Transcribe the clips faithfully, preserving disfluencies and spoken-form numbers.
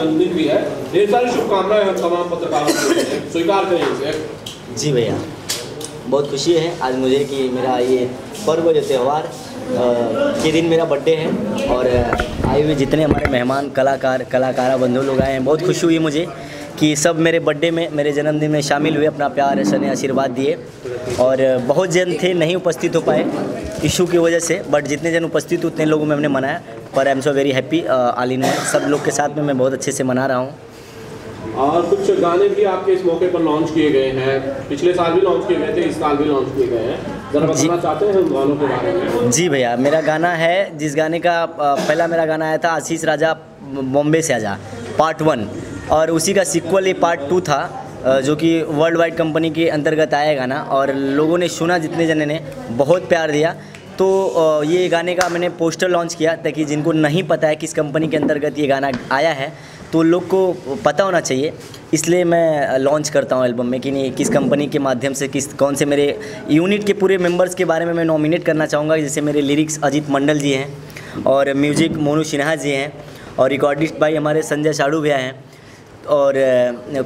जन्मदिन भी है। ढेर सारी शुभकामनाएं हम तमाम पत्रकारों को स्वीकार करें इसे। जी भैया, बहुत खुशी है आज मुझे कि मेरा ये पर्व जो त्यौहार के दिन मेरा बर्थडे है और आए हुए जितने हमारे मेहमान कलाकार कलाकारा बंधु लोग आए हैं, बहुत खुशी हुई मुझे कि सब मेरे बर्थडे में मेरे जन्मदिन में शामिल हुए, अपना प्यार स्नेह आशीर्वाद दिए। और बहुत जन थे नहीं उपस्थित हो पाए इशू की वजह से, बट जितने जन उपस्थित उतने लोगों में हमने मनाया। पर I am so very happy all in all, सब लोग के साथ में मैं बहुत अच्छे से मना रहा हूँ। और कुछ गाने भी आपके इस मौके पर लॉन्च किए गए हैं, पिछले साल भी लॉन्च किए गए थे, इस साल भी लॉन्च किए गए हैं, जरा बताना चाहते हैं उन गानों के बारे में। जी भैया, मेरा गाना है जिस गाने का पहला मेरा गाना आया था आशीष राजा बॉम्बे से आजा पार्ट वन, और उसी का सीक्वल ये पार्ट टू था जो कि वर्ल्ड वाइड कंपनी के अंतर्गत आया गाना। और लोगों ने सुना जितने जने ने बहुत प्यार दिया, तो ये गाने का मैंने पोस्टर लॉन्च किया ताकि जिनको नहीं पता है किस कंपनी के अंतर्गत ये गाना आया है तो लोग को पता होना चाहिए, इसलिए मैं लॉन्च करता हूँ एल्बम में कि नहीं किस कंपनी के माध्यम से किस कौन से मेरे यूनिट के पूरे मेंबर्स के बारे में मैं नॉमिनेट करना चाहूँगा। जैसे मेरे लिरिक्स अजीत मंडल जी हैं और म्यूजिक मोनू सिन्हा जी हैं और रिकॉर्डिस्ट भाई हमारे संजय साधू भैया हैं और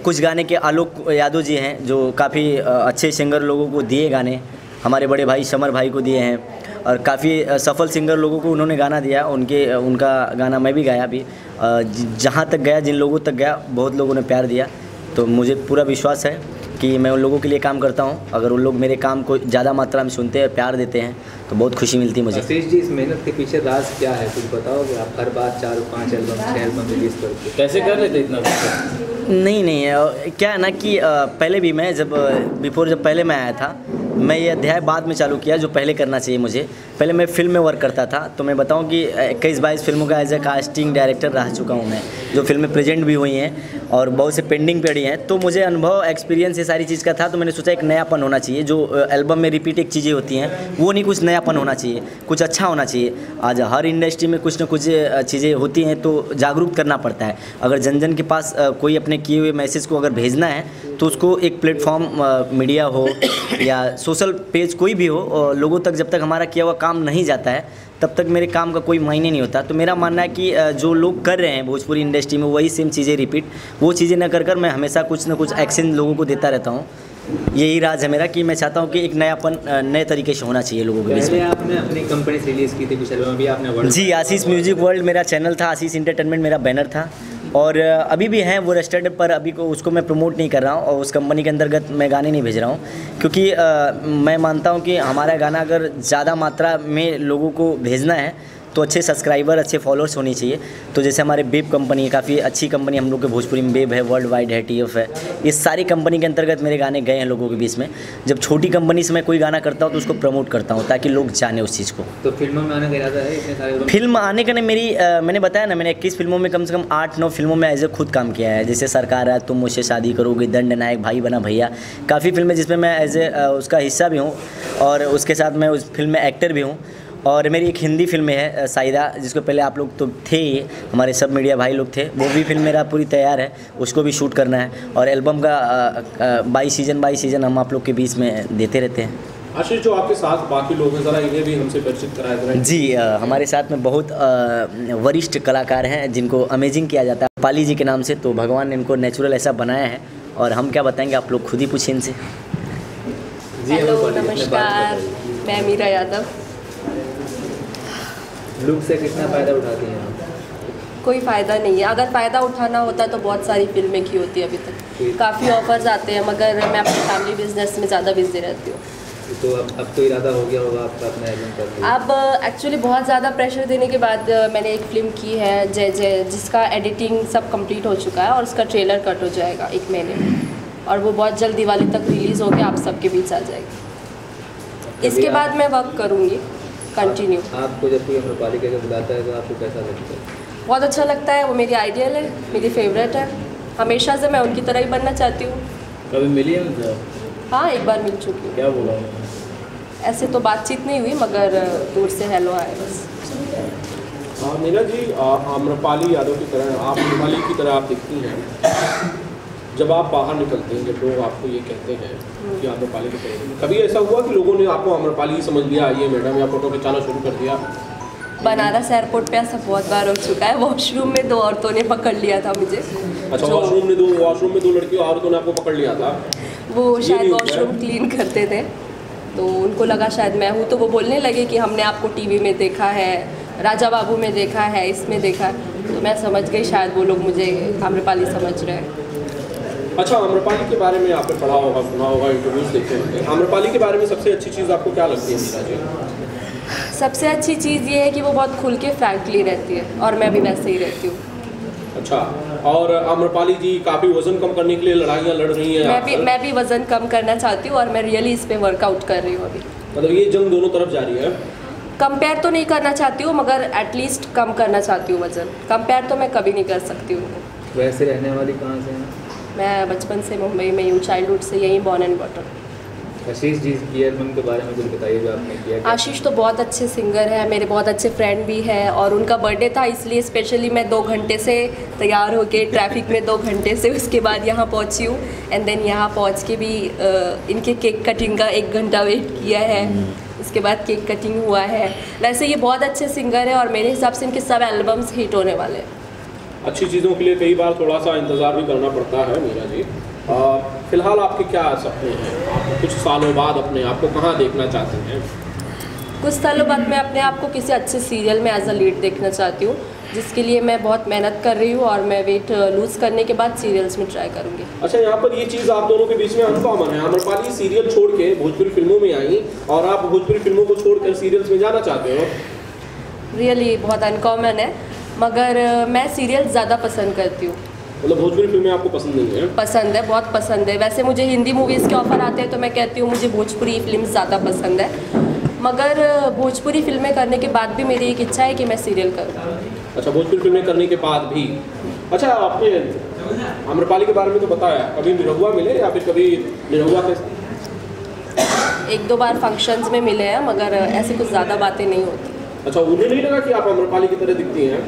कुछ गाने के आलोक यादव जी हैं जो काफ़ी अच्छे सिंगर लोगों को दिए गाने, हमारे बड़े भाई समर भाई को दिए हैं और काफ़ी सफल सिंगर लोगों को उन्होंने गाना दिया, उनके उनका गाना मैं भी गाया भी। जहाँ तक गया जिन लोगों तक गया बहुत लोगों ने प्यार दिया, तो मुझे पूरा विश्वास है कि मैं उन लोगों के लिए काम करता हूँ। अगर उन लोग मेरे काम को ज़्यादा मात्रा में सुनते हैं और प्यार देते हैं तो बहुत खुशी मिलती है मुझे। आशीष जी, इस मेहनत के पीछे राज क्या है, कुछ बताओगे आप? हर बार चार पाँच एल्बम छः एल्बम रिलीज करके कैसे कर लेते इतना? नहीं नहीं, क्या है ना कि पहले भी मैं जब बिफोर जब पहले मैं आया था मैं ये अध्याय बाद में चालू किया जो पहले करना चाहिए मुझे। पहले मैं फिल्म में वर्क करता था, तो मैं बताऊं कि इक्कीस बाईस फिल्मों का एज ए कास्टिंग डायरेक्टर रह चुका हूं मैं, जो फिल्में प्रेजेंट भी हुई हैं और बहुत से पेंडिंग पड़ी हैं, तो मुझे अनुभव एक्सपीरियंस ये सारी चीज़ का था। तो मैंने सोचा एक नयापन होना चाहिए, जो एल्बम में रिपीट एक चीज़ें होती हैं वो नहीं, कुछ नयापन होना चाहिए, कुछ अच्छा होना चाहिए। आज हर इंडस्ट्री में कुछ ना कुछ चीज़ें होती हैं तो जागरूक करना पड़ता है। अगर जन जन के पास कोई अपने किए हुए मैसेज को अगर भेजना है तो उसको एक प्लेटफॉर्म मीडिया हो या सोशल पेज कोई भी हो, लोगों तक जब तक हमारा किया हुआ काम नहीं जाता है तब तक मेरे काम का कोई मायने नहीं होता। तो मेरा मानना है कि जो लोग कर रहे हैं भोजपुरी इंडस्ट्री में वही सेम चीज़ें रिपीट, वो चीज़ें न कर कर मैं हमेशा कुछ ना कुछ एक्शन लोगों को देता रहता हूँ। यही राज है मेरा कि मैं चाहता हूँ कि एक नयापन नए तरीके से होना चाहिए लोगों के बीच में। आपने अपनी कंपनी से रिलीज़ की थी कुछ एल्बम, अभी आपने? जी, आशीष म्यूजिक वर्ल्ड मेरा चैनल था, आशीष एंटरटेनमेंट मेरा बैनर था और अभी भी हैं वो रेस्टोरेंट पर, अभी को उसको मैं प्रमोट नहीं कर रहा हूँ और उस कंपनी के अंतर्गत मैं गाने नहीं भेज रहा हूँ क्योंकि आ, मैं मानता हूँ कि हमारा गाना अगर ज़्यादा मात्रा में लोगों को भेजना है तो अच्छे सब्सक्राइबर अच्छे फॉलोअर्स होने चाहिए। तो जैसे हमारे वेब कंपनी है, काफ़ी अच्छी कंपनी हम लोग के भोजपुरी में, वेब है, वर्ल्ड वाइड है, टी एफ है, इस सारी कंपनी के अंतर्गत मेरे गाने गए हैं लोगों के बीच में। जब छोटी कंपनी से मैं कोई गाना करता हूँ तो उसको प्रमोट करता हूँ ताकि लोग जाने उस चीज़ को। तो फिल्मों में आने का इरादा है इतने सारे? फिल्म आने का नहीं, मेरी आ, मैंने बताया ना, मैंने इक्कीस फिल्मों में कम से कम आठ नौ फिल्मों में एज ए खुद काम किया है। जैसे सरकार है, तुम मुझसे शादी करोगे, दंड नायक, भाई बना भैया, काफ़ी फिल्में जिसमें मैं एज ए उसका हिस्सा भी हूँ और उसके साथ मैं उस फिल्म में एक्टर भी हूँ। और मेरी एक हिंदी फिल्म है साइदा, जिसको पहले आप लोग तो थे, हमारे सब मीडिया भाई लोग थे, वो भी फिल्म मेरा पूरी तैयार है, उसको भी शूट करना है। और एल्बम का बाई सीजन बाई सीजन हम आप लोग के बीच में देते रहते हैं। आशीष, जो आपके साथ बाकी लोग हैं जरा इन्हें भी हमसे परिचित कराया जाए। जी, आ, हमारे साथ में बहुत वरिष्ठ कलाकार हैं जिनको अमेजिंग किया जाता है पाली जी के नाम से, तो भगवान ने इनको नेचुरल ऐसा बनाया है और हम क्या बताएँगे, आप लोग खुद ही पूछें इनसे। जी नमस्कार, मैं अमीरा यादव। लुक से कितना फ़ायदा उठाती हैं आप? कोई फ़ायदा नहीं है, अगर फ़ायदा उठाना होता तो बहुत सारी फिल्में की होती अभी तक। काफ़ी ऑफर्स आते हैं मगर मैं अपने फैमिली बिजनेस में ज़्यादा बिजी रहती हूँ। तो अब अब तो इरादा हो गया होगा आपका अपना एल्बम करने? अब एक्चुअली बहुत ज़्यादा प्रेशर देने के बाद मैंने एक फ़िल्म की है जय जय, जिसका एडिटिंग सब कंप्लीट हो चुका है और उसका ट्रेलर कट हो जाएगा एक महीने में और वो बहुत जल्द दिवाली तक रिलीज़ होकर आप सबके बीच आ जाएगी। इसके बाद मैं वर्क करूँगी कंटिन्यू। आपको जब कोई अम्रपाली के बुलाता है तो आपको कैसा लगता है? बहुत अच्छा लगता है, वो मेरी आइडियल है, मेरी फेवरेट है, हमेशा से मैं उनकी तरह ही बनना चाहती हूँ। कभी मिली है मुझे? हाँ, एक बार मिल चुकी हूँ। क्या बोला? ऐसे तो बातचीत नहीं हुई मगर दूर से हेलो आए बस। मीना जी, अम्रपाली यादव की तरह आप अम्रपाली की तरह आप दिखती हैं, जब आप बाहर निकलते हैं जब लोग आपको ये कहते हैं कि आम्रपाली के, कभी ऐसा हुआ कि लोगों ने आपको आम्रपाली समझ लिया, ये मैडम या फोटो खिंचाना शुरू कर दिया? बनारस एयरपोर्ट पे ऐसा बहुत बार हो चुका है। वॉशरूम में दो औरतों ने पकड़ लिया था मुझे। अच्छा, वॉशरूम में दो वॉशरूम में दो लड़कियों औरतों ने आपको पकड़ लिया था? वो शायद वॉशरूम क्लीन करते थे तो उनको लगा शायद मैं हूँ, तो वो बोलने लगे कि हमने आपको टीवी में देखा है, राजा बाबू में देखा है, इसमें देखा है। तो मैं समझ गई शायद वो लोग मुझे आम्रपाली समझ रहे हैं। अच्छा, आम्रपाली के बारे में आपने पढ़ा होगा, सुना होगा, इंटरव्यूज देखे होंगे। आम्रपाली के बारे में सबसे अच्छी चीज़ आपको क्या लगती है मीरा जी? सबसे अच्छी चीज़ ये है कि वो बहुत खुल के फ्रैंकली रहती है और मैं भी वैसे ही रहती हूँ। अच्छा, और आम्रपाली जी काफ़ी वज़न कम करने के लिए लड़ाइयाँ लड़ रही हैं। मैं भी मैं भी वज़न कम करना चाहती हूँ और मैं रियली इस पर वर्कआउट कर रही हूँ अभी। मतलब ये जंग दोनों तरफ जा रही है? कंपेयर तो नहीं करना चाहती हूँ मगर एटलीस्ट कम करना चाहती हूँ वज़न। कंपेयर तो मैं कभी नहीं कर सकती हूँ। वैसे रहने वाली कहाँ से हैं? मैं बचपन से मुंबई में हूँ, चाइल्डहुड से यहीं born and bottom. Ashish ji गियरमैन के बारे में कुछ बताइए जो आपने किया। आशीष तो बहुत अच्छे सिंगर है, मेरे बहुत अच्छे फ्रेंड भी है और उनका बर्थडे था इसलिए स्पेशली मैं दो घंटे से तैयार होके ट्रैफिक में दो घंटे से उसके बाद यहाँ पहुँची हूँ एंड देन यहाँ पहुँच के भी इनके केक कटिंग का एक घंटा वेट किया है, उसके बाद केक कटिंग हुआ है। वैसे ये बहुत अच्छे सिंगर है और मेरे हिसाब से इनके सब एल्बम्स हिट होने वाले हैं। अच्छी चीज़ों के लिए कई बार थोड़ा सा इंतज़ार भी करना पड़ता है मीरा जी। फ़िलहाल आपके क्या सपने हैं? आप कुछ सालों बाद अपने आप को कहाँ देखना चाहते हैं? कुछ सालों बाद मैं अपने आप को किसी अच्छे सीरियल में एज अ लीड देखना चाहती हूँ, जिसके लिए मैं बहुत मेहनत कर रही हूँ और मैं वेट लूज़ करने के बाद सीरियल्स में ट्राई करूँगी। अच्छा, यहाँ पर ये चीज़ आप दोनों के बीच में अनकॉमन है। आम्रपाली सीरियल छोड़ के भोजपुरी फिल्मों में आई और आप भोजपुरी फिल्मों को छोड़ कर सीरियल्स में जाना चाहते हो। रियली बहुत अनकॉमन है मगर मैं सीरियल ज़्यादा पसंद करती हूँ। मतलब भोजपुरी फिल्में आपको पसंद नहीं है? पसंद है, बहुत पसंद है। वैसे मुझे हिंदी मूवीज़ के ऑफ़र आते हैं तो मैं कहती हूँ मुझे भोजपुरी फिल्म ज़्यादा पसंद है मगर भोजपुरी फिल्में करने के बाद भी मेरी एक इच्छा है कि मैं सीरियल करूँ। अच्छा, भोजपुरी फिल्में करने के बाद भी। अच्छा, आपने आम्रपाली के बारे में तो बताया, कभी निरहुआ मिले या फिर कभी निरहुआ के? एक दो बार फंक्शंस में मिले हैं मगर ऐसे कुछ ज़्यादा बातें नहीं होती। अच्छा, उन्हें नहीं लगा कि आप आम्रपाली की तरह दिखती हैं?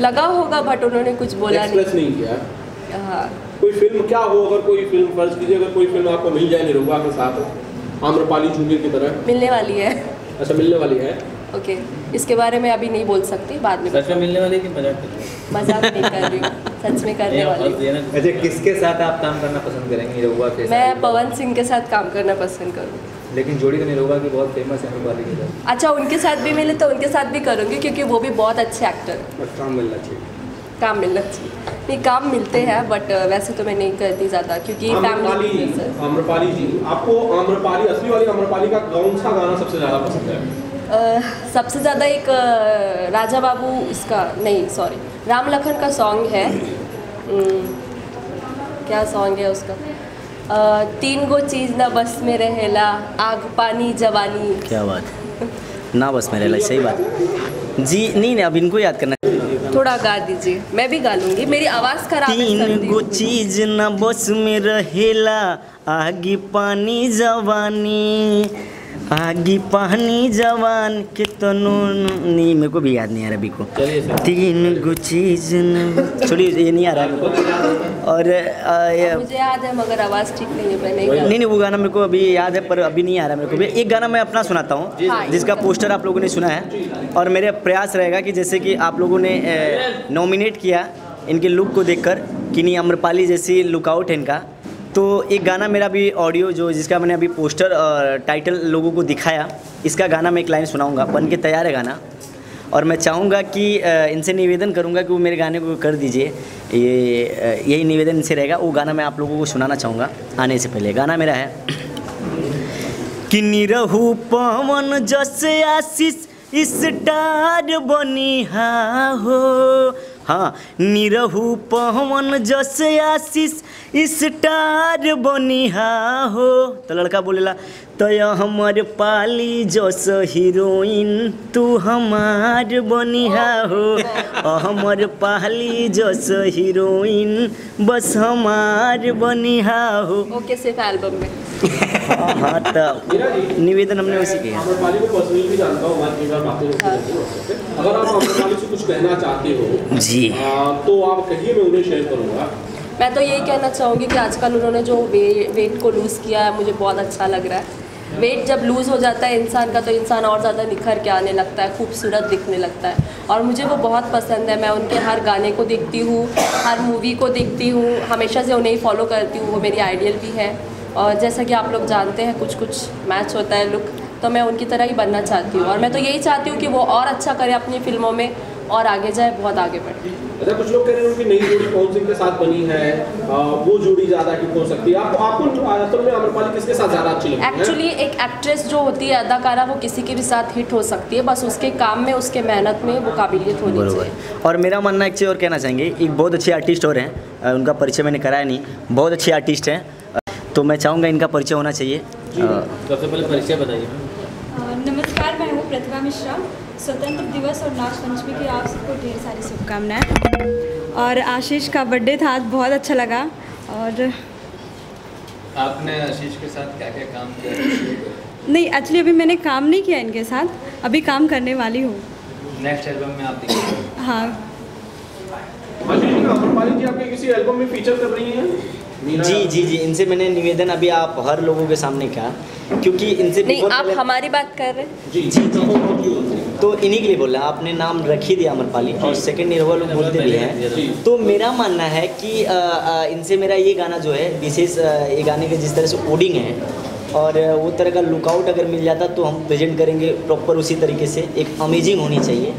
लगा होगा बट उन्होंने कुछ बोला नहीं, नहीं किया। हाँ, कोई फिल्म क्या हो, अगर कोई फिल्म फर्ज कीजिए अगर कोई फिल्म आपको मिल जाए निरुआ के साथ आम्रपाली जूनियर की तरह मिलने वाली है? अच्छा, मिलने वाली है। ओके, इसके बारे में अभी नहीं बोल सकती, बाद में। सच में मिलने वाली कि मजाक? मजाक नहीं कर रही, सच में करने वाली। अच्छा, किसके साथ आप काम करना पसंद करेंगे निरुआ के? मैं पवन सिंह के साथ काम करना पसंद करूँगी। लेकिन जोड़ी तो निरुआ की बहुत फेमस है आम्रपाली के साथ। अच्छा, उनके साथ भी मिले तो उनके साथ भी करूँगी क्योंकि वो भी बहुत अच्छे एक्टर हैं। काम मिलना चाहिए, काम मिलना चाहिए। नहीं, काम मिलते हैं बट वैसे तो मैं नहीं करती ज़्यादा क्योंकि फैमिली। आम्रपाली जी, आपको आम्रपाली असली वाली आम्रपाली का कौन सा गाना सबसे ज़्यादा पसंद है? Uh, सबसे ज़्यादा एक uh, राजा बाबू, इसका नहीं सॉरी राम लखन का सॉन्ग है। mm, क्या सॉन्ग है उसका? uh, तीन गो चीज़ ना बस में रहेला, आग पानी जवानी। क्या बात, ना बस में रहेला, सही बात जी। नहीं नहीं, अब इनको याद करना। थोड़ा गा दीजिए, मैं भी गा लूँगी, मेरी आवाज़ खराब है। तीन गो चीज़ ना बस में रहेला, आग पानी जवानी, आगी पानी जवान के तनु। नहीं, मेरे को भी याद नहीं आ रहा अभी को। तीन गो चीज़ छोड़िए, ये नहीं आ रहा है। और आ, या... मुझे याद है मगर आवाज़ ठीक नहीं है। नहीं, नहीं नहीं, वो गाना मेरे को अभी याद है पर अभी नहीं आ रहा मेरे को भी। एक गाना मैं अपना सुनाता हूँ जिसका पोस्टर आप लोगों ने सुना है और मेरा प्रयास रहेगा कि जैसे कि आप लोगों ने नॉमिनेट किया इनके लुक को देख कर कि नहीं आम्रपाली जैसी लुकआउट है इनका, तो एक गाना मेरा भी ऑडियो जो जिसका मैंने अभी पोस्टर और टाइटल लोगों को दिखाया, इसका गाना मैं एक लाइन सुनाऊंगा। बन के तैयार है गाना और मैं चाहूँगा कि इनसे निवेदन करूँगा कि वो मेरे गाने को कर दीजिए, ये यही निवेदन इनसे रहेगा। वो गाना मैं आप लोगों को सुनाना चाहूँगा आने से पहले। गाना मेरा है कि निरहू पवन जैसे आशीष स्टार बनिहा हो। हाँ, निरहू पवन जैसे आशीष स्टार बनिहा हो। तो लड़का बोलेला तय हमार पाली जस हीरोइन, तू हमार बनिहा हो। हमार पाली जस हीरोइन, बस हमार बनिहा हो। ओके, सिर्फ एल्बम में। हाँ, तो निवेदन हमने उसी किया। आम्रपाली को पर्सनली भी जानता हूँ, अगर आप आम्रपाली से कुछ कहना चाहते हो जी आ, तो आप कहिए, मैं उन्हें शेयर करूँगा। मैं तो यही कहना चाहूँगी कि आजकल उन्होंने जो वे, वेट को लूज़ किया है मुझे बहुत अच्छा लग रहा है वेट जब लूज़ हो जाता है इंसान का तो इंसान और ज़्यादा निखर के आने लगता है, खूबसूरत दिखने लगता है। और मुझे वो बहुत पसंद है। मैं उनके हर गाने को देखती हूँ, हर मूवी को देखती हूँ, हमेशा से उन्हें ही फॉलो करती हूँ। वो मेरी आइडियल भी है। और जैसा कि आप लोग जानते हैं कुछ कुछ मैच होता है लुक, तो मैं उनकी तरह ही बनना चाहती हूँ। और मैं तो यही चाहती हूँ कि वो और अच्छा करे अपनी फिल्मों में और आगे जाए, बहुत आगे बढ़े। अच्छा, कुछ लोग कह रहे हैं उनकी नई जोड़ी पवन सिंह के साथ बनी है, आ, वो जोड़ी ज़्यादा ठीक हो सकती है। आप, आपको तो आम्रपाली किसके साथ ज़्यादा अच्छी लगती है? एक्चुअली एक एक्ट्रेस जो होती है, अदाकारा, वो किसी के भी साथ हिट हो सकती है, बस उसके काम में, उसके मेहनत में वो काबिलियत होनी चाहिए। और मेरा मानना एक चीज़ और कहना चाहेंगे, एक बहुत अच्छे आर्टिस्ट और हैं, उनका परिचय मैंने कराया नहीं, बहुत अच्छे आर्टिस्ट हैं, तो मैं चाहूँगा इनका परिचय होना चाहिए। सबसे पहले परिचय बताइए। नमस्कार, मैं हूँ प्रतिभा मिश्रा। स्वतंत्र दिवस और नाच पंचमी की आप सबको ढेर सारी शुभकामनाएं। और आशीष का बर्थडे था, बहुत अच्छा लगा। और आपने आशीष के साथ क्या क्या काम किया? नहीं, एक्चुअली अभी मैंने काम नहीं किया इनके साथ, अभी काम करने वाली हूँ। नेक्स्ट एल्बम में आप देखेंगे? हाँ। आम्रपाली जी, आपके किसी एल्बम में फीचर कर रही हैं? जी जी जी, इनसे मैंने निवेदन अभी आप हर लोगों के सामने कहा, क्योंकि इनसे नहीं, आप हमारी बात कर रहे हैं। जी जी, तो, तो इन्हीं के लिए बोला, आपने नाम रखी दिया आम्रपाली, और सेकंड निर्भर लोग बोलते भी हैं। तो मेरा मानना है कि आ, आ, इनसे मेरा ये गाना जो है विशेष, ये गाने के जिस तरह से कोडिंग है और वो तरह का लुकआउट अगर मिल जाता तो हम प्रेजेंट करेंगे प्रॉपर उसी तरीके से। एक अमेजिंग होनी चाहिए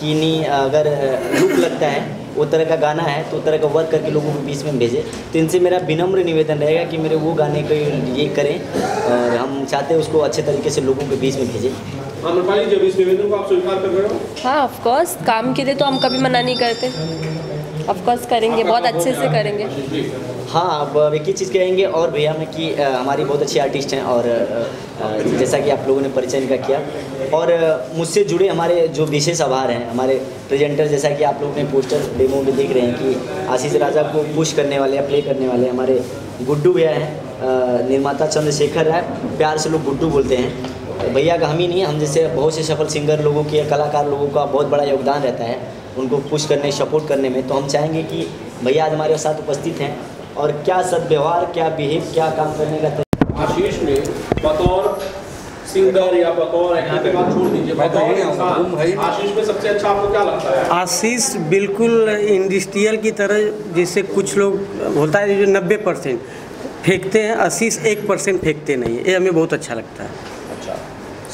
कि नहीं, अगर लुक लगता है वो तरह का गाना है तो तरह का वर्क करके लोगों के बीच में भेजे। तो इनसे मेरा विनम्र निवेदन रहेगा कि मेरे वो गाने को ये करें, और हम चाहते हैं उसको अच्छे तरीके से लोगों के बीच में भेजें। आम्रपाली जी, इस निवेदन को आप स्वीकार कर रहे हो? हाँ, ऑफ कोर्स। काम के लिए तो हम कभी मना नहीं करते, ऑफ कोर्स करेंगे, बहुत अच्छे से करेंगे। हाँ, अब एक ही चीज़ कहेंगे और भैया में कि हमारी बहुत अच्छी आर्टिस्ट हैं, और जैसा कि आप लोगों ने परिचय इनका किया, और मुझसे जुड़े हमारे जो विशेष आभार हैं हमारे प्रेजेंटर, जैसा कि आप लोग ने पोस्टर डेमो में देख रहे हैं कि आशीष राजा को पुश करने वाले या प्ले करने वाले हमारे गुड्डू भैया हैं, निर्माता चंद्रशेखर है, प्यार से लोग गुड्डू बोलते हैं। भैया का हम ही नहीं, हम जैसे बहुत से सफल सिंगर लोगों के, कलाकार लोगों का बहुत बड़ा योगदान रहता है उनको पुश करने, सपोर्ट करने में। तो हम चाहेंगे कि भैया आज हमारे साथ उपस्थित हैं, और क्या सद्व्यवहार, क्या बिहेव, क्या काम करने का तरीका। आशीष ने बतौर सिंगर या बतौर यहाँ पे बात छोड़ दीजिए, बतौर आशीष में सबसे अच्छा आपको क्या लगता है? आशीष बिल्कुल इंडस्ट्रियल की तरह, जैसे कुछ लोग होता है जो नब्बे परसेंट फेंकते हैं, आशीष एक परसेंट फेंकते नहीं, ये हमें बहुत अच्छा लगता है। अच्छा,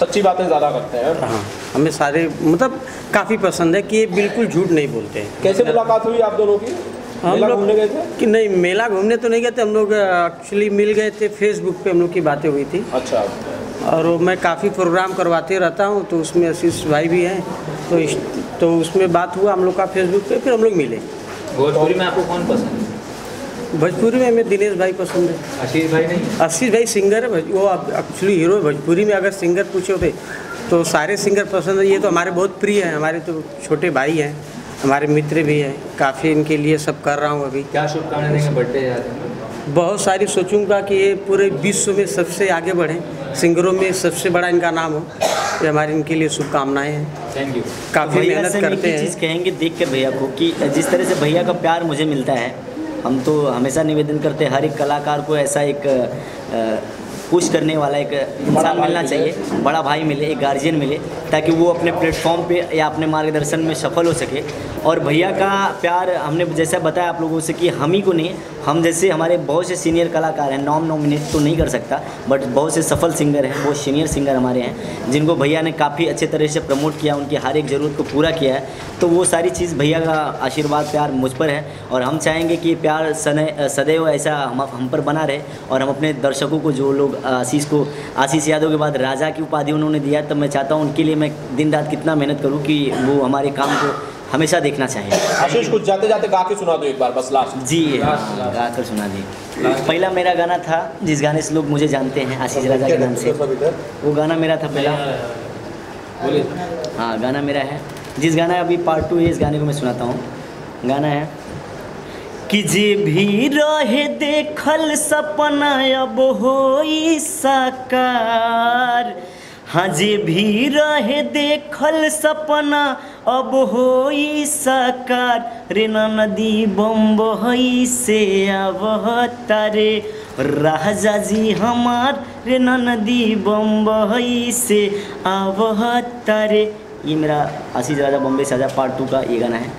सच्ची बातें ज़्यादा करते हैं। हाँ, हमें सारे मतलब काफ़ी पसंद है कि ये बिल्कुल झूठ नहीं बोलते हैं। कैसे मुलाकात हुई आप दोनों की? हम लोग घूमने गए थे कि नहीं? मेला घूमने तो नहीं गए थे हम लोग, एक्चुअली मिल गए थे, फेसबुक पे हम लोग की बातें हुई थी। अच्छा। और मैं काफ़ी प्रोग्राम करवाते रहता हूँ, तो उसमें आशीष भाई भी हैं, तो इस, तो उसमें बात हुआ हम लोग का फेसबुक पे, फिर हम लोग मिले। भोजपुरी में आपको कौन पसंद है? भोजपुरी में हमें दिनेश भाई पसंद है। आशीष भाई नहीं? आशीष भाई सिंगर है, वो एक्चुअली हीरो है भोजपुरी में। अगर सिंगर पूछो थे तो सारे सिंगर पसंद है, ये तो हमारे बहुत प्रिय हैं, हमारे तो छोटे भाई हैं, हमारे मित्र भी हैं, काफ़ी इनके लिए सब कर रहा हूँ अभी। क्या शुभकामनाएं देंगे बढ़ते यार? बहुत सारी सोचूंगा कि ये पूरे विश्व में सबसे आगे बढ़ें, सिंगरों में सबसे बड़ा इनका नाम हो, ये हमारे इनके लिए शुभकामनाएं हैं। Thank you. काफ़ी मेहनत करते हैं। चीज़ कहेंगे देख कर भैया को कि जिस तरह से भैया का प्यार मुझे मिलता है, हम तो हमेशा निवेदन करते हैं हर एक कलाकार को ऐसा एक पुश करने वाला एक इंसान मिलना चाहिए, बड़ा भाई मिले, एक गार्जियन मिले, ताकि वो अपने प्लेटफॉर्म पे या अपने मार्गदर्शन में सफल हो सके। और भैया का प्यार हमने जैसा बताया आप लोगों से कि हम ही को नहीं, हम जैसे हमारे बहुत से सीनियर कलाकार हैं, नॉम नॉमिनेट तो नहीं कर सकता, बट बहुत से सफल सिंगर हैं, बहुत सीनियर सिंगर हमारे हैं, जिनको भैया ने काफ़ी अच्छे तरह से प्रमोट किया, उनकी हर एक ज़रूरत को पूरा किया है। तो वो सारी चीज़ भैया का आशीर्वाद, प्यार मुझ पर है, और हम चाहेंगे कि प्यार सदैव ऐसा हम हम पर बना रहे। और हम अपने दर्शकों को, जो लोग आशीष को आशीष यादव के बाद राजा की उपाधि उन्होंने दिया, तब मैं चाहता हूँ उनके लिए मैं दिन रात कितना मेहनत करूँ कि वो हमारे काम को हमेशा देखना चाहिए। आशीष, कुछ जाते जाते गा के सुना दो एक बार, बस लास्ट। जी, गा कर सुना दी। पहला मेरा गाना था, जिस गाने से लोग मुझे जानते हैं आशीष राजा के नाम से, वो गाना मेरा था पहला। हाँ, गाना मेरा है, जिस गाना अभी पार्ट टू है, इस गाने को मैं सुनाता हूँ। गाना है कि जे भी रहे देखल सपना अब होई साकार, हाँ जे भी रहे देखल सपना अब होई साकार, रे नदी बम्बई से आवतारे राजा जी हमारे ननदी बम्बई से आवहतारे। ये मेरा आशीष राजा बम्बई से आजा पार्ट टू का ये गाना है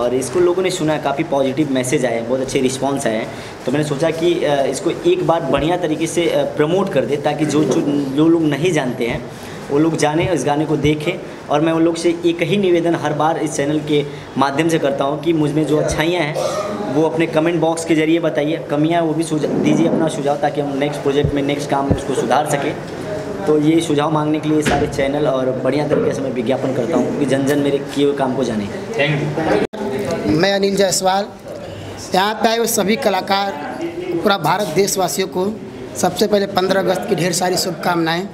और इसको लोगों ने सुना है, काफ़ी पॉजिटिव मैसेज आए, बहुत अच्छे रिस्पांस आए हैं। तो मैंने सोचा कि इसको एक बार बढ़िया तरीके से प्रमोट कर दे ताकि जो जो लोग नहीं जानते हैं वो लोग जाने, इस गाने को देखें। और मैं उन लोग से एक ही निवेदन हर बार इस चैनल के माध्यम से करता हूँ कि मुझ में जो अच्छाइयाँ हैं वो अपने कमेंट बॉक्स के जरिए बताइए, कमियाँ वो भी दीजिए अपना सुझाव, ताकि हम नेक्स्ट प्रोजेक्ट में नेक्स्ट काम में उसको सुधार सकें। तो ये सुझाव मांगने के लिए सारे चैनल और बढ़िया तरीके से मैं विज्ञापन करता हूँ कि जन जन मेरे किए हुए काम को जाने। Thank you. मैं अनिल जायसवाल, यहाँ पे आए हुए सभी कलाकार, पूरा भारत देशवासियों को सबसे पहले पंद्रह अगस्त की ढेर सारी शुभकामनाएँ।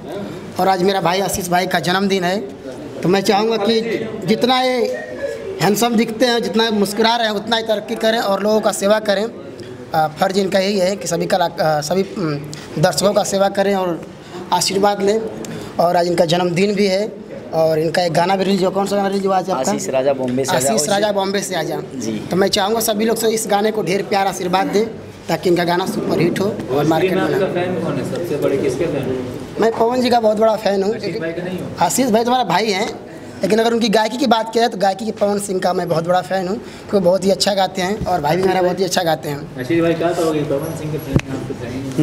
और आज मेरा भाई आशीष भाई का जन्मदिन है, तो मैं चाहूँगा कि जितना ये हैंडसम दिखते हैं, जितना मुस्कुरा रहे हैं, उतना ही तरक्की करें और लोगों का सेवा करें। फर्ज इनका यही है कि सभी कला सभी दर्शकों का सेवा करें और आशीर्वाद लें। और आज इनका जन्मदिन भी है और इनका एक गाना भी रिलीज हुआ। कौन सा गाना रिलीज हुआ आज आपका? आशीष राजा बॉम्बे से आजा। आशीष राजा बॉम्बे से आजा जी। तो मैं चाहूँगा सभी लोग से इस गाने को ढेर प्यार आशीर्वाद दें ताकि इनका गाना सुपर हिट हो और मार्केट में। आपका फैन कौन है? सबसे बड़े किसके फैन हो? मैं पवन जी का बहुत बड़ा फ़ैन हूँ। आशीष भाई तुम्हारा भाई हैं, लेकिन अगर उनकी गायकी की बात करें तो गायकी की पवन सिंह का मैं बहुत बड़ा फ़ैन हूँ क्योंकि बहुत ही अच्छा गाते हैं और भाई भी मेरा बहुत ही अच्छा गाते हैं। आशीष भाई क्या कहोगे पवन सिंह के फैन हैं? आपको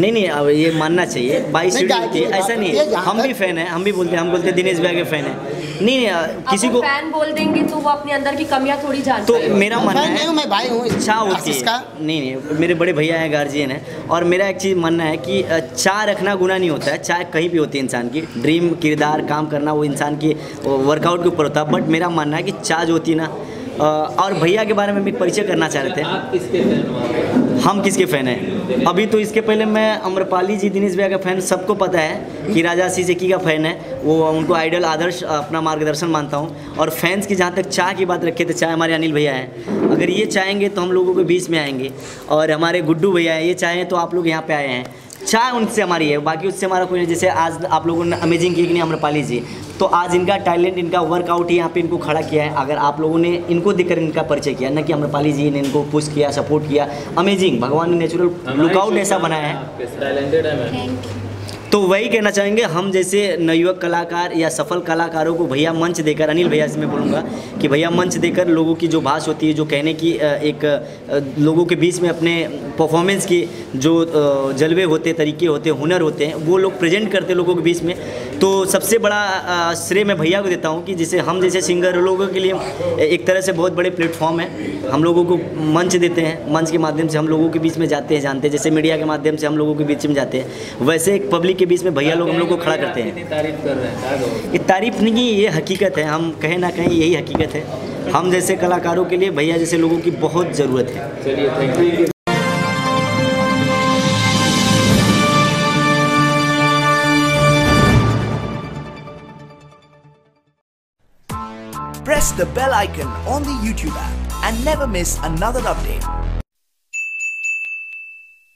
नहीं नहीं अब ये मानना चाहिए बाईस ऐसा नहीं है, हम भी फ़ैन हैं, हम भी बोलते हैं, हम बोलते हैं दिनेश भाई के फ़ैन हैं। नहीं नहीं किसी को फैन बोल देंगे तो वो अपने अंदर की कमियाँ थोड़ी जानते हैं। तो मेरा मानना है, मैं भाई हूँ, इच्छा होती है, नहीं नहीं मेरे बड़े भैया हैं, गार्जियन हैं। और मेरा एक चीज़ मानना है कि चाह रखना गुनाह नहीं होता है, चाह कहीं भी होती है इंसान की, ड्रीम, किरदार, काम करना, वो इंसान की वर्कआउट के ऊपर होता है। बट मेरा मानना है कि चाह जो होती है ना। और भैया के बारे में मैं परिचय करना चाह रहे थे, हम किसके फ़ैन हैं। अभी तो इसके पहले मैं अम्रपाली जी दिनेश भैया का फ़ैन, सबको पता है कि राजा आशीष जी का फ़ैन है, वो उनको आइडल, आदर्श, अपना मार्गदर्शन मानता हूँ। और फैंस की जहाँ तक चाह की बात रखे तो चाहे हमारे अनिल भैया हैं, अगर ये चाहेंगे तो हम लोगों के बीच में आएंगे। और हमारे गुड्डू भैया हैं, ये चाहें तो आप लोग यहाँ पर आए हैं, चाहे उनसे हमारी है, बाकी उससे हमारा कोई नहीं। जैसे आज आप लोगों ने अमेजिंग की कि नहीं अम्रपाली जी, तो आज इनका टैलेंट, इनका वर्कआउट ही यहाँ पे इनको खड़ा किया है। अगर आप लोगों ने इनको देखकर इनका परिचय किया ना कि अम्रपाली जी ने इनको पुश किया, सपोर्ट किया, अमेजिंग, भगवान ने नेचुरल लुकआउट ऐसा बनाया है। तो वही कहना चाहेंगे, हम जैसे नवयुवक कलाकार या सफल कलाकारों को भैया मंच देकर, अनिल भैया से मैं बोलूँगा कि भैया मंच देकर लोगों की जो भाषा होती है, जो कहने की एक लोगों के बीच में अपने परफॉर्मेंस की जो जलवे होते, तरीके होते, हुनर होते हैं, वो लोग प्रेजेंट करते हैं लोगों के बीच में। तो सबसे बड़ा श्रेय मैं भैया को देता हूँ कि जैसे हम जैसे सिंगर लोगों के लिए एक तरह से बहुत बड़े प्लेटफॉर्म है, हम लोगों को मंच देते हैं, मंच के माध्यम से हम लोगों के बीच में जाते हैं, जानते हैं, जैसे मीडिया के माध्यम से हम लोगों के बीच में जाते हैं, वैसे एक पब्लिक बीच में भैया लोग हम लोग को खड़ा करते हैं। तारीफ कर रहे हैं, ये तारीफ नहीं, ये हकीकत है, हम कहीं ना कहीं यही हकीकत है। हम जैसे कलाकारों के लिए भैया जैसे लोगों की बहुत ज़रूरत है। चलिए thank you. Press the bell icon on the YouTube app and never miss another update.